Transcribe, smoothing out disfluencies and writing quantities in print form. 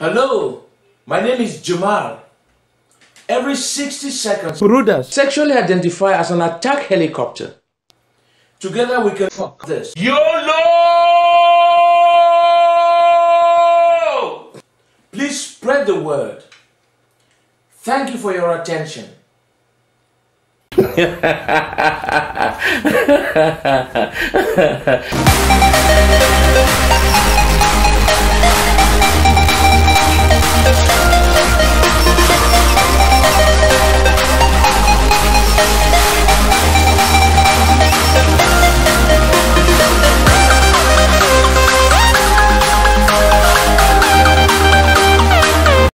Hello, my name is Jamal. Every 60 seconds, brooders sexually identify as an attack helicopter. Together we can fuck this. YOLO! Please spread the word. Thank you for your attention.